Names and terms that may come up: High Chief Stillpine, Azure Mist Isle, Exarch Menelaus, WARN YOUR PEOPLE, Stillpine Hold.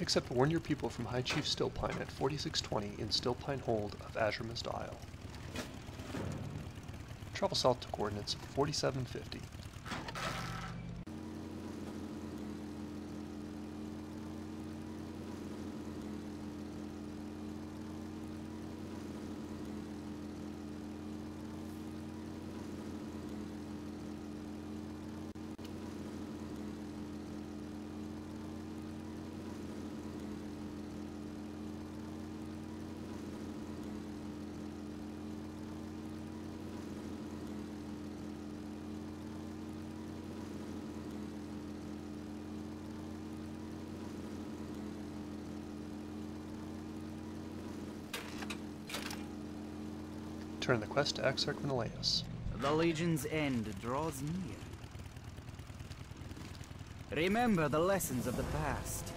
Except warn your people from High Chief Stillpine at 4620 in Stillpine Hold of Azure Mist Isle. Travel south to coordinates 4750. Turn the quest to Exarch Menelaus. The Legion's end draws near. Remember the lessons of the past.